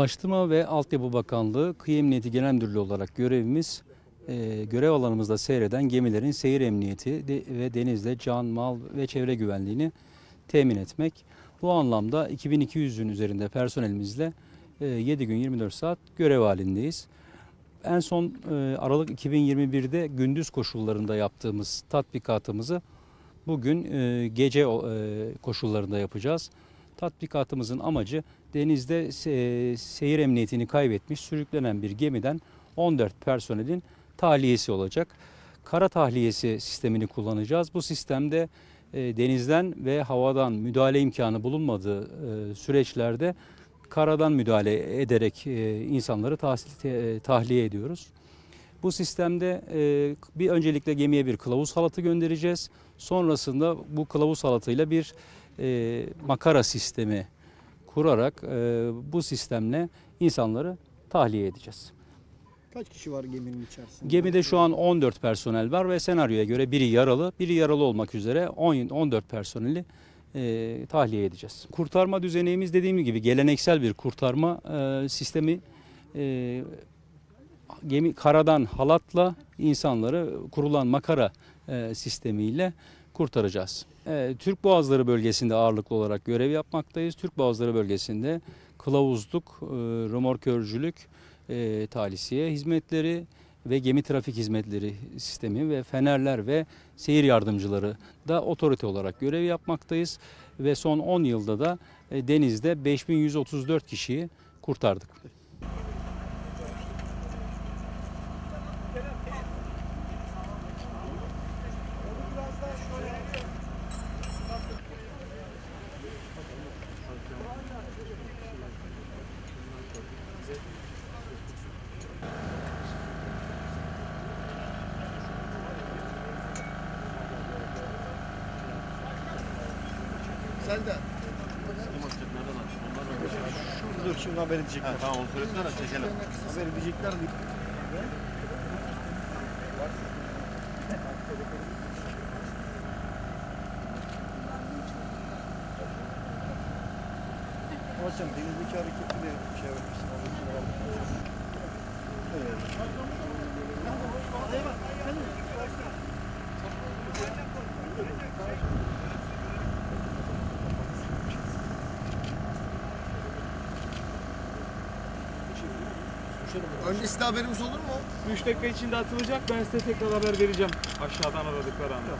Ulaştırma ve Altyapı Bakanlığı Kıyı Emniyeti Genel Müdürlüğü olarak görevimiz, görev alanımızda seyreden gemilerin seyir emniyeti ve denizde can, mal ve çevre güvenliğini temin etmek. Bu anlamda 2200'ün üzerinde personelimizle 7 gün 24 saat görev halindeyiz. En son Aralık 2021'de gündüz koşullarında yaptığımız tatbikatımızı bugün gece koşullarında yapacağız. Tatbikatımızın amacı denizde seyir emniyetini kaybetmiş sürüklenen bir gemiden 14 personelin tahliyesi olacak. Kara tahliyesi sistemini kullanacağız. Bu sistemde denizden ve havadan müdahale imkanı bulunmadığı süreçlerde karadan müdahale ederek insanları tahliye ediyoruz. Bu sistemde bir öncelikle gemiye bir kılavuz halatı göndereceğiz. Sonrasında bu kılavuz halatıyla bir makara sistemi kurarak bu sistemle insanları tahliye edeceğiz. Kaç kişi var geminin içerisinde? Gemide şu an 14 personel var ve senaryoya göre biri yaralı olmak üzere 14 personeli tahliye edeceğiz. Kurtarma düzenimiz dediğim gibi geleneksel bir kurtarma sistemi. Gemi karadan halatla insanları kurulan makara sistemiyle kurtaracağız. Türk Boğazları bölgesinde ağırlıklı olarak görev yapmaktayız. Türk Boğazları bölgesinde kılavuzluk, römorkörcülük, talisiye hizmetleri ve gemi trafik hizmetleri sistemi ve fenerler ve seyir yardımcıları da otorite olarak görev yapmaktayız. Ve son 10 yılda da denizde 5134 kişiyi kurtardık. Sen de. Şurada şimdi haber edecekler. Tamam, onu söylediler ama çekelim. Haber edecekler mi? Hocam denizdeki hareketli de bir şey vermişsin. Öncesinde haberimiz olur mu? 3 dakika içinde atılacak. Ben size tekrar haber vereceğim. Aşağıdan aradıkları anda.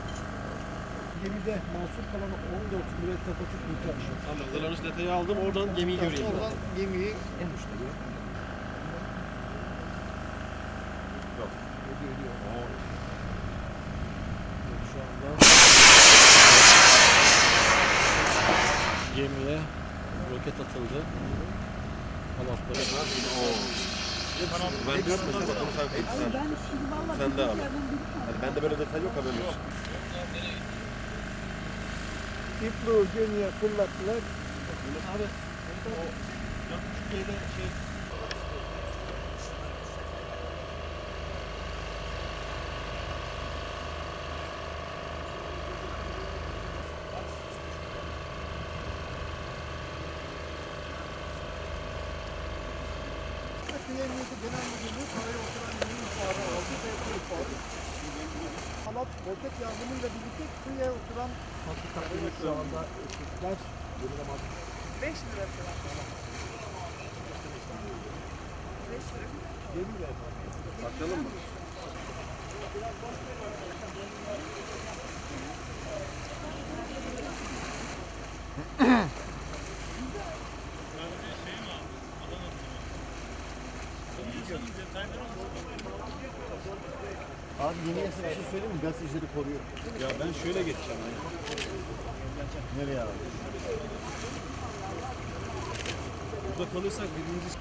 Gemide mahsur kalan 14 mürettebatı kurtarmışım. Tamam. Zalanış detayı aldım. Oradan gemiyi göreyim. Oradan gemiyi en üstte gör. Yok. Ediyor. Şu anda gemiye roket atıldı. Halatları var. Ben görmedim adamı sahip etmişler. Sen de abi. Bende böyle detay yok haberim yok. İpluğu gemiye fırlattılar. Abi. O 4.5G'de şey... Kıyı Emniyeti Genel Müdürlüğü karaya oturan geminin ifade aldı ve bu ifade. Halat, roket yardımıyla birlikte kıyıya oturan tatbikatları şu anda eksikler. 5 lira falan. 5 lira. 7 lira. Bakalım mı? Biraz başka bir var. Abi yeni bir şey söyleyeyim mi? Gazetecileri koruyor. Ya ben şöyle geçeceğim. Nereye abi? Burada kalırsak birinci...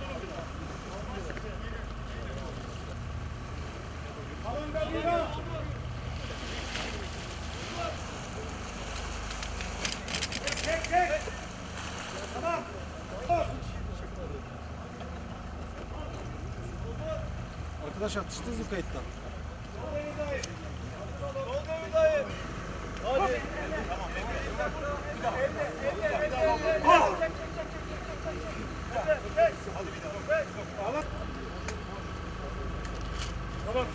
Arkadaş atıştınız mı kayıttan? Tamam. Tamam.